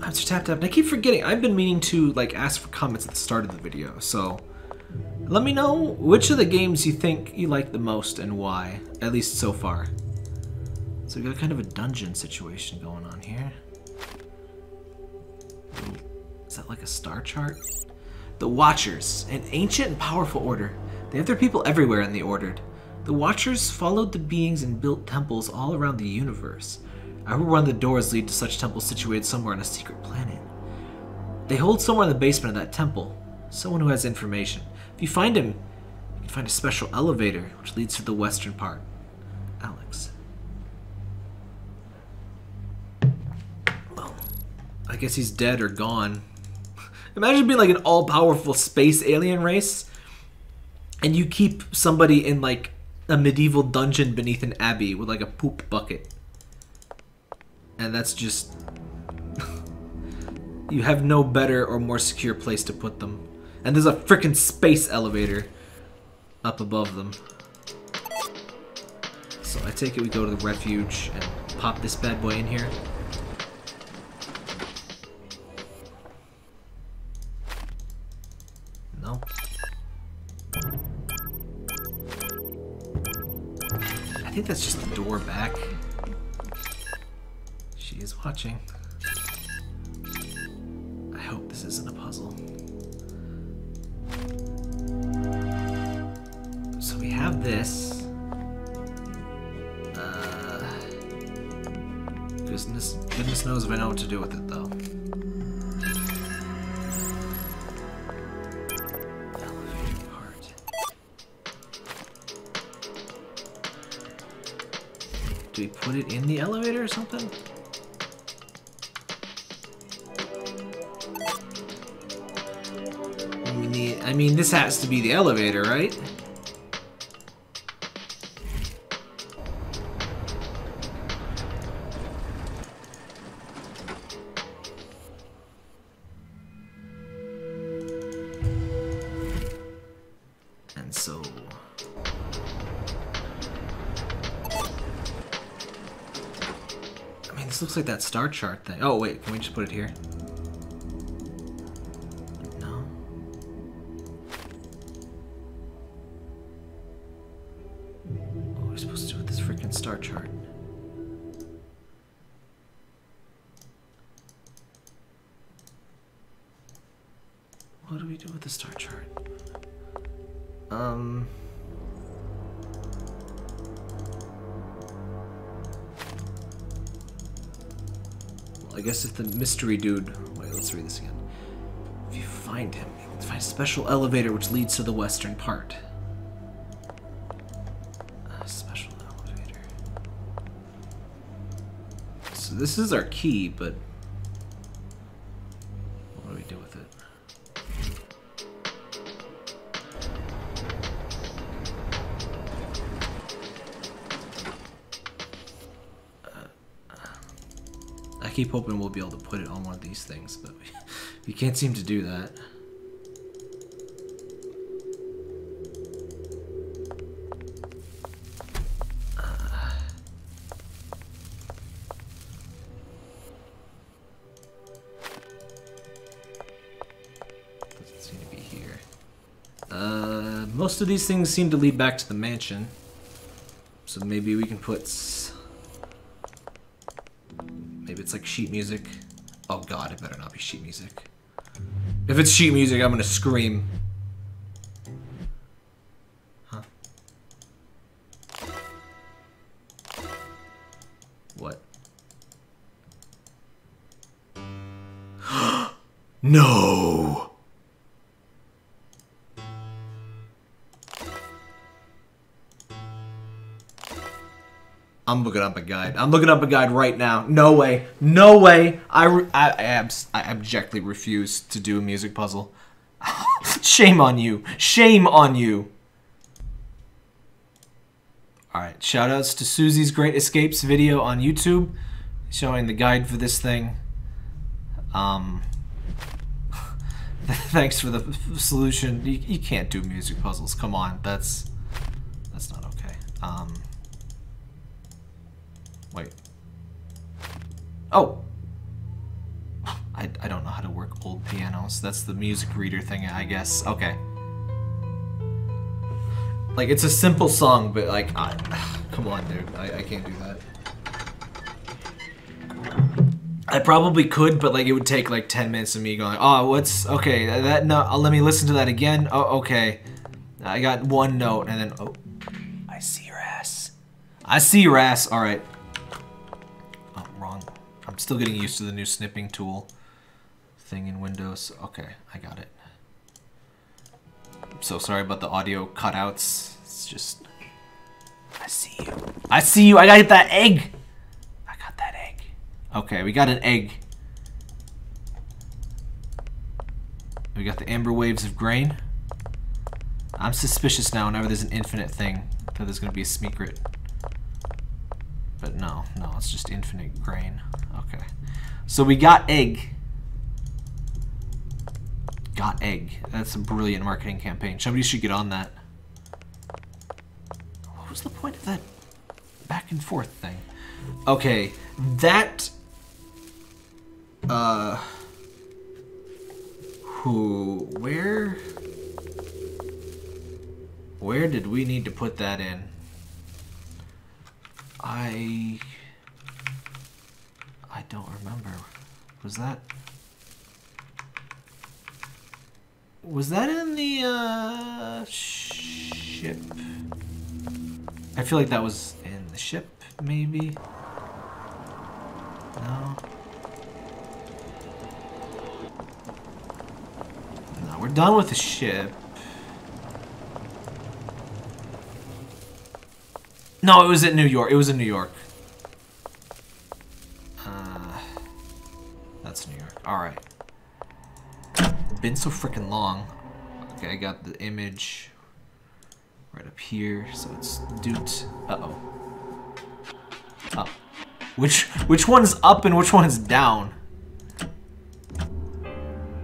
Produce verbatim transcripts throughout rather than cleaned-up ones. Labs are tapped out. And I keep forgetting. I've been meaning to like ask for comments at the start of the video. So let me know which of the games you think you like the most and why, at least so far. So we've got kind of a dungeon situation going on here. Is that like a star chart? The Watchers, an ancient and powerful order. They have their people everywhere in the Ordered. The Watchers followed the beings and built temples all around the universe. I remember one of the doors lead to such temples situated somewhere on a secret planet. They hold somewhere in the basement of that temple, someone who has information. If you find him, you can find a special elevator which leads to the western part. Alex. Well, I guess he's dead or gone. Imagine being like an all-powerful space alien race and you keep somebody in like a medieval dungeon beneath an abbey with like a poop bucket. And that's just... you have no better or more secure place to put them. And there's a frickin' space elevator up above them. So I take it we go to the refuge and pop this bad boy in here. No. I think that's just the door back. She is watching. I hope this isn't a puzzle. So we have this. Uh, goodness, goodness knows if I know what to do with it, though. Do we put it in the elevator or something? I mean, I mean, this has to be the elevator, right? And so... this looks like that star chart thing. Oh, wait, can we just put it here? No. What are we supposed to do with this freaking star chart? What do we do with the star chart? Um... I guess if the mystery dude... Wait, let's read this again. If you find him, you can find a special elevator which leads to the western part. A special elevator. So this is our key, but... what do we do with it? Uh... I keep hoping we'll be able to put it on one of these things, but we, we can't seem to do that. Uh, doesn't seem to be here. Uh, most of these things seem to lead back to the mansion, so maybe we can put... it's like sheet music. Oh god, it better not be sheet music. If it's sheet music, I'm gonna scream. Huh? What? No! I'm looking up a guide. I'm looking up a guide right now. No way. No way. I, I, I, abs I abjectly refuse to do a music puzzle. Shame on you. Shame on you. Alright, shoutouts to Susie's Great Escapes video on YouTube. Showing the guide for this thing. Um, thanks for the solution. You, you can't do music puzzles. Come on. That's, that's not okay. Um... Wait. Oh! I, I don't know how to work old pianos. That's the music reader thing, I guess. Okay. Like, it's a simple song, but like, I, come on, dude. I, I can't do that. I probably could, but like, it would take like ten minutes of me going, oh, what's, okay, that, no, let me listen to that again. Oh, okay. I got one note, and then, oh. I see your ass. I see your ass, all right. Oh, wrong. I'm still getting used to the new snipping tool thing in Windows. Okay, I got it. I'm so sorry about the audio cutouts. It's just, I see you. I see you, I gotta hit that egg. Okay, we got an egg. We got the amber waves of grain. I'm suspicious now whenever there's an infinite thing that there's gonna be a secret. But no, no, it's just infinite grain. Okay. So we got egg. Got egg. That's a brilliant marketing campaign. Somebody should get on that. What was the point of that back and forth thing? Okay, that... Uh, who, where, where did we need to put that in? I, I don't remember. Was that, was that in the, uh, ship? I feel like that was in the ship, maybe? No. No, we're done with the ship. No, it was in New York. It was in New York. Uh, that's New York. Alright. Been so freaking long. Okay, I got the image right up here, so it's Doot. Uh-oh. Up. Which which one's up and which one's down?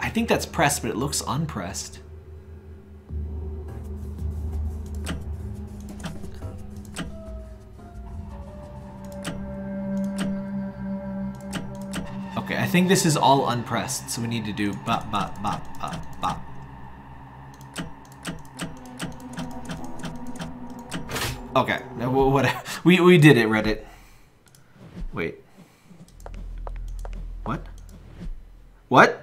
I think that's pressed, but it looks unpressed. Okay, I think this is all unpressed, so we need to do bop bop bop bop bop. Okay, what we we did it, Reddit. Wait. What? What?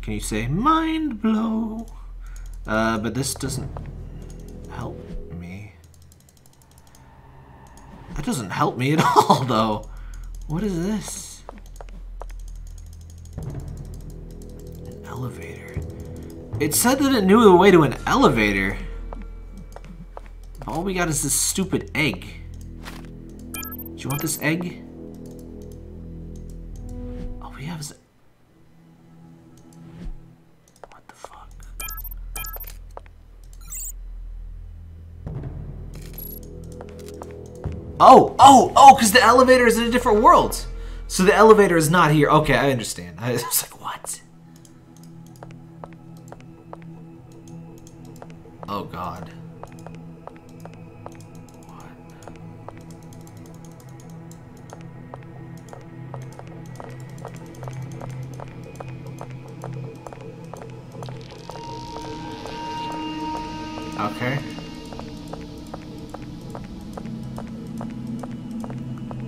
Can you say mind blow? Uh, but this doesn't help me. That doesn't help me at all, though. What is this? An elevator. It said that it knew the way to an elevator. All we got is this stupid egg. Do you want this egg? All we have is... What the fuck? Oh! Oh! Oh! Because the elevator is in a different world! So the elevator is not here. Okay, I understand. I was like, what? Oh god. Okay.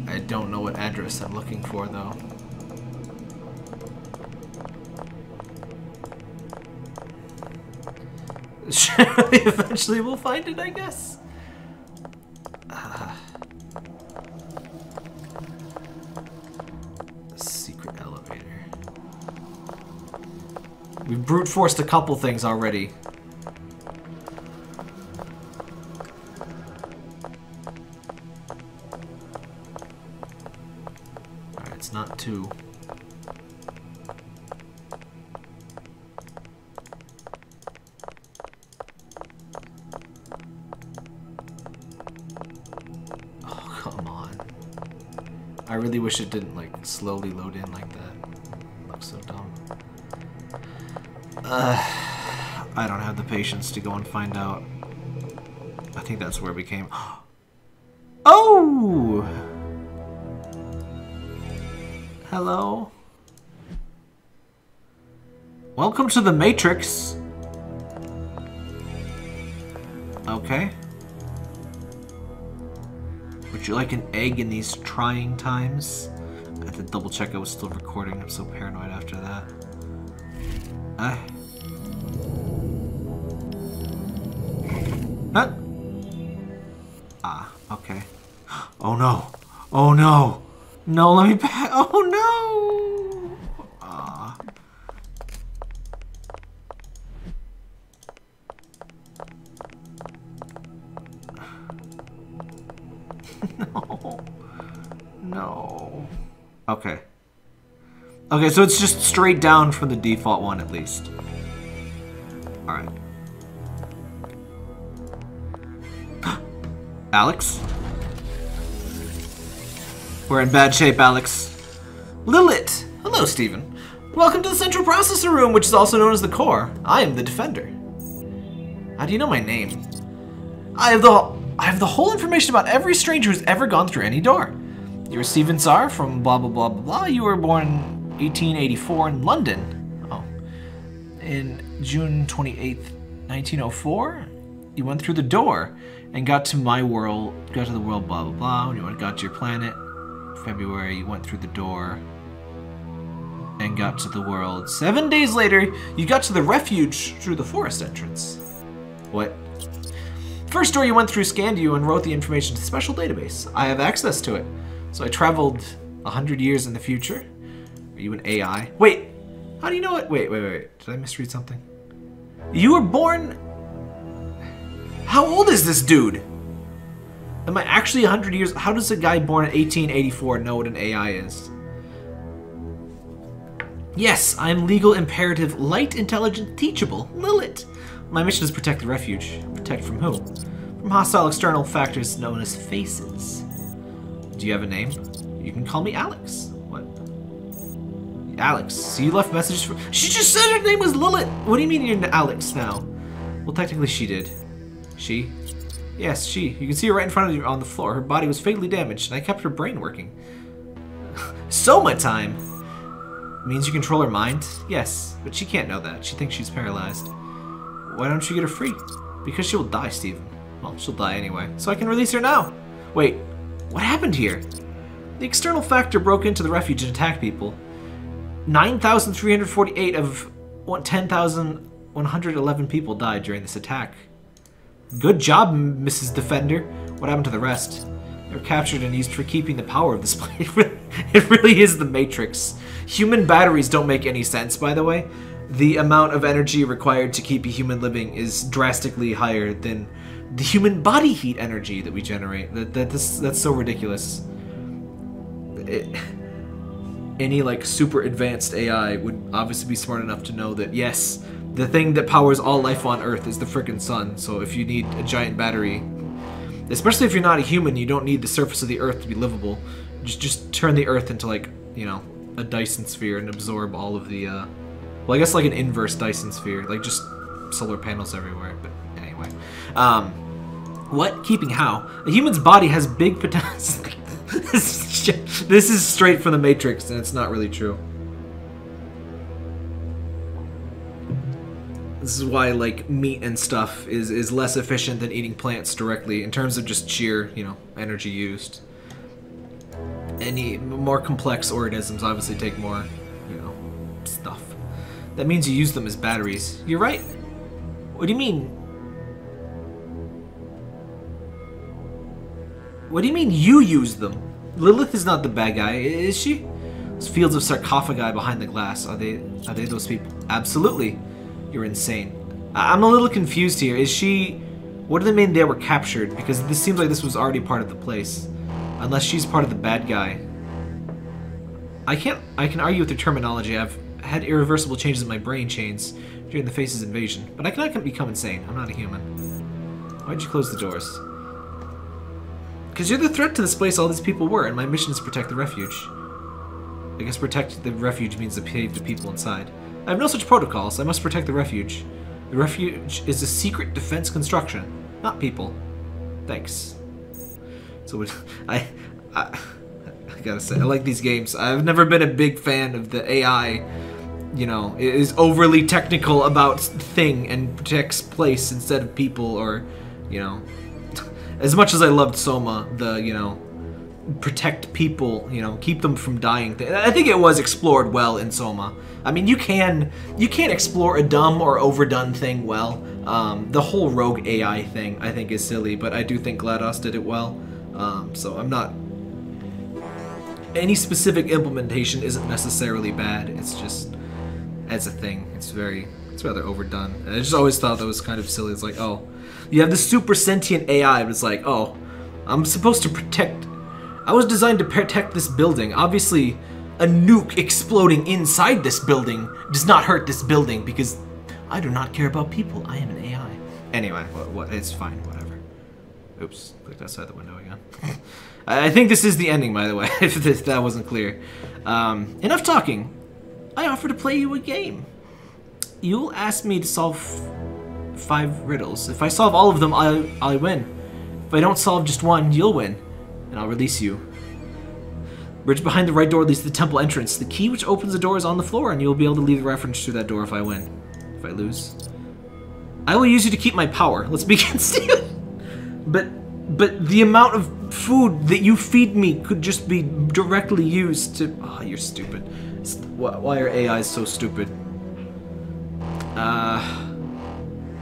I don't know what address I'm looking for, though. Eventually we'll find it, I guess. Uh, secret elevator. We've brute forced a couple things already. Two. Oh, come on. I really wish it didn't, like, slowly load in like that. It looks so dumb. Uh, I don't have the patience to go and find out. I think that's where we came. Oh! Hello? Welcome to the Matrix. Okay. Would you like an egg in these trying times? I had to double check I was still recording. I'm so paranoid after that. Ah. Huh? Ah, okay. Oh no. Oh no. No, let me back. Oh no. Ah. No. No. Okay. Okay, so it's just straight down from the default one at least. Alright. Alex? We're in bad shape, Alex. Lilith! Hello, Steven. Welcome to the Central Processor Room, which is also known as the Core. I am the Defender. How do you know my name? I have the I have the whole information about every stranger who's ever gone through any door. You're Steven Saar from blah blah blah blah blah. You were born eighteen eighty-four in London. Oh. In June twenty-eighth, nineteen oh four? You went through the door and got to my world, got to the world blah blah blah. When you got to your planet, February, you went through the door and got to the world. Seven days later, you got to the refuge through the forest entrance. What? First door you went through scanned you and wrote the information to the special database. I have access to it. So I traveled a hundred years in the future. Are you an A I? Wait, how do you know it? Wait, wait, wait, did I misread something? You were born... How old is this dude? Am I actually a hundred years? How does a guy born in eighteen eighty-four know what an A I is? Yes, I am legal, imperative, light, intelligent, teachable, Lilith. My mission is protect the refuge. Protect from who? From hostile external factors known as faces. Do you have a name? You can call me Alex. What? Alex, so you left messages for- She just said her name was Lilith! What do you mean you're Alex now? Well, technically she did. She? Yes, she. You can see her right in front of you on the floor. Her body was fatally damaged, and I kept her brain working. Soma time! It means you control her mind? Yes, but she can't know that. She thinks she's paralyzed. Why don't you get her free? Because she will die, Steven. Well, she'll die anyway. So I can release her now! Wait, what happened here? The external factor broke into the refuge and attacked people. nine thousand three hundred forty-eight of ten thousand one hundred eleven people died during this attack. Good job, Missus Defender. What happened to the rest? They were captured and used for keeping the power of this place. It really, it really is the Matrix. Human batteries don't make any sense, by the way. The amount of energy required to keep a human living is drastically higher than the human body heat energy that we generate. That, that this, that's so ridiculous. It, any, like, super advanced A I would obviously be smart enough to know that, yes, the thing that powers all life on Earth is the frickin' sun, so if you need a giant battery... Especially if you're not a human, you don't need the surface of the Earth to be livable. Just, just turn the Earth into, like, you know, a Dyson Sphere and absorb all of the, uh... Well, I guess, like, an inverse Dyson Sphere. Like, just solar panels everywhere, but anyway. Um... What? Keeping how? A human's body has big potential... This is straight from the Matrix, and it's not really true. This is why, like, meat and stuff is, is less efficient than eating plants directly in terms of just sheer, you know, energy used. Any more complex organisms obviously take more, you know, stuff. That means you use them as batteries. You're right. What do you mean? What do you mean you use them? Lilith is not the bad guy, is she? Those fields of sarcophagi behind the glass, are they, are they those people? Absolutely. You're insane. I I'm a little confused here. Is she... What do they mean they were captured? Because this seems like this was already part of the place. Unless she's part of the bad guy. I can't... I can argue with the terminology. I've had irreversible changes in my brain chains during the face's invasion. But I cannot become insane. I'm not a human. Why'd you close the doors? Because you're the threat to this place all these people were, and my mission is to protect the refuge. I guess protect the refuge means to save the people inside. I have no such protocols. I must protect the refuge. The refuge is a secret defense construction, not people. Thanks. So, I, I, I gotta say, I like these games. I've never been a big fan of the A I, you know, is overly technical about thing and takes place instead of people, or, you know, as much as I loved Soma, the, you know, protect people, you know, keep them from dying thing. I think it was explored well in Soma. I mean, you can you can't explore a dumb or overdone thing well. Um, the whole rogue A I thing, I think, is silly, but I do think GLaDOS did it well. Um, so I'm not... Any specific implementation isn't necessarily bad. It's just, as a thing, it's very... It's rather overdone. And I just always thought that was kind of silly. It's like, oh, you have this super sentient A I, but it's like, oh, I'm supposed to protect... I was designed to protect this building. Obviously, a nuke exploding inside this building does not hurt this building, because I do not care about people. I am an A I. Anyway, what, what, it's fine, whatever. Oops, clicked outside the window again. I think this is the ending, by the way, if this, that wasn't clear. Um, enough talking. I offer to play you a game. You'll ask me to solve five riddles. If I solve all of them, I, I win. If I don't solve just one, you'll win, and I'll release you. Bridge behind the right door leads to the temple entrance. The key which opens the door is on the floor, and you'll be able to leave the reference through that door if I win. If I lose, I will use you to keep my power. Let's begin, Steven. But, but the amount of food that you feed me could just be directly used to... Oh, you're stupid. Why are A Is so stupid? Uh...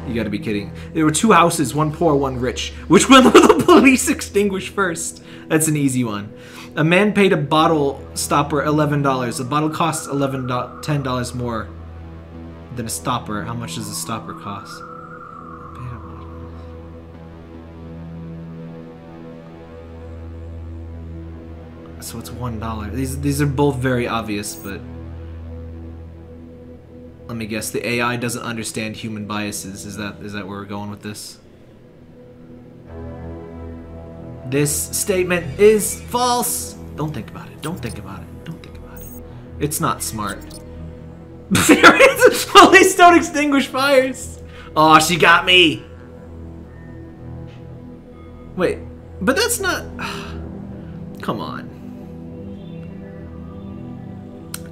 You gotta be kidding. There were two houses, one poor, one rich. Which one will the police extinguish first? That's an easy one. A man paid a bottle stopper eleven dollars. A bottle costs eleven, ten dollars more than a stopper. How much does a stopper cost? So it's one dollar. These, these are both very obvious, but... Let me guess, the A I doesn't understand human biases. Is that is that where we're going with this? This statement is false! Don't think about it. Don't think about it. Don't think about it. It's not smart. Police don't extinguish fires! Oh, she got me! Wait, but that's not... Come on.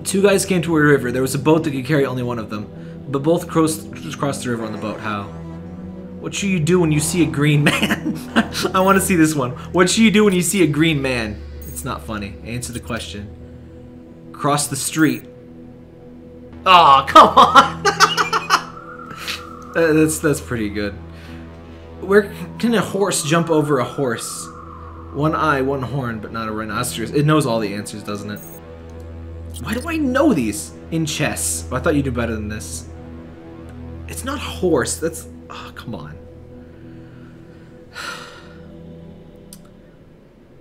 Two guys came to a river. There was a boat that could carry only one of them, but both crossed, crossed the river on the boat. How? What should you do when you see a green man? I want to see this one. What should you do when you see a green man? It's not funny. Answer the question. Cross the street. Aw, oh, come on! uh, that's, that's pretty good. Where can a horse jump over a horse? One eye, one horn, but not a rhinoceros. It knows all the answers, doesn't it? Why do I know these? In chess. Oh, I thought you knew better than this. It's not horse. That's... Oh, come on.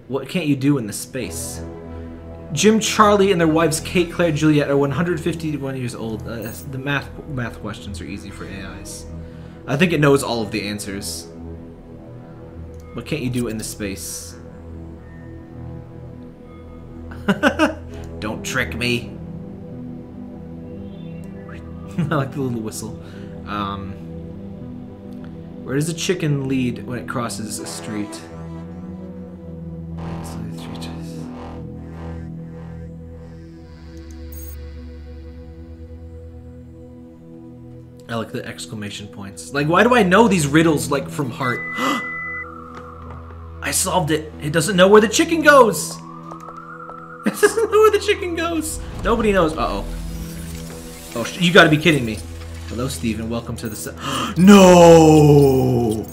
What can't you do in this space? Jim, Charlie, and their wives Kate, Claire, Juliet are one hundred fifty-one years old. Uh, the math math questions are easy for A Is. I think it knows all of the answers. What can't you do in this space? Don't trick me. I like the little whistle. Um, where does a chicken lead when it crosses a street? I like the exclamation points. Like, why do I know these riddles, like, from heart? I solved it. It doesn't know where the chicken goes. It doesn't know where the chicken goes! Nobody knows. Uh-oh. Oh, sh you gotta be kidding me. Hello, Steven. Welcome to the se- No!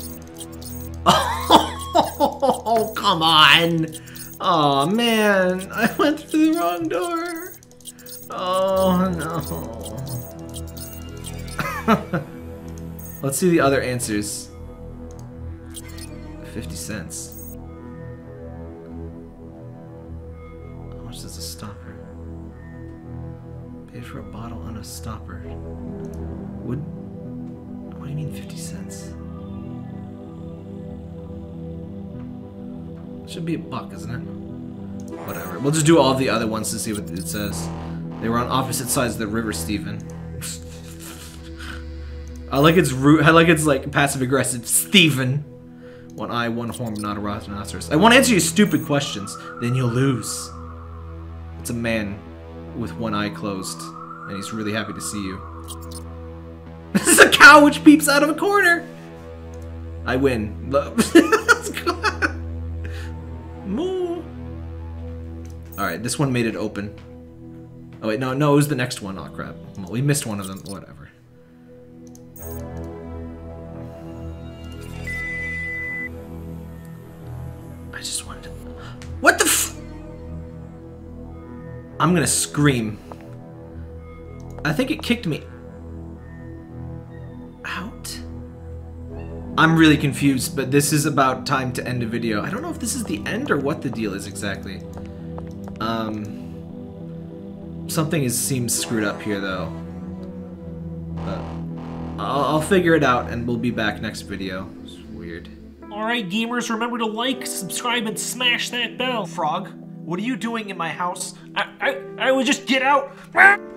Oh, come on! Oh, man. I went through the wrong door. Oh, no. Let's see the other answers. fifty cents. As a stopper. Pay for a bottle on a stopper. Would... What do you mean fifty cents? It should be a buck, isn't it? Whatever. We'll just do all the other ones to see what it says. They were on opposite sides of the river, Steven. I like it's rude. I like it's like passive-aggressive. Steven! One eye, one horn, not a rhinoceros. I want to answer your stupid questions. Then you'll lose. It's a man with one eye closed, and he's really happy to see you. This is a cow which peeps out of a corner! I win. Let's go. Moo! Alright, this one made it open. Oh wait, no, no, it was the next one. Aw, crap. Well, we missed one of them. Whatever. I just wanted to... What the f... I'm gonna scream. I think it kicked me... out? I'm really confused, but this is about time to end a video. I don't know if this is the end or what the deal is exactly. Um, something is, seems screwed up here, though. But I'll, I'll figure it out, and we'll be back next video. It's weird. Alright, gamers, remember to like, subscribe, and smash that bell. Frog, what are you doing in my house? I, I, I would just get out!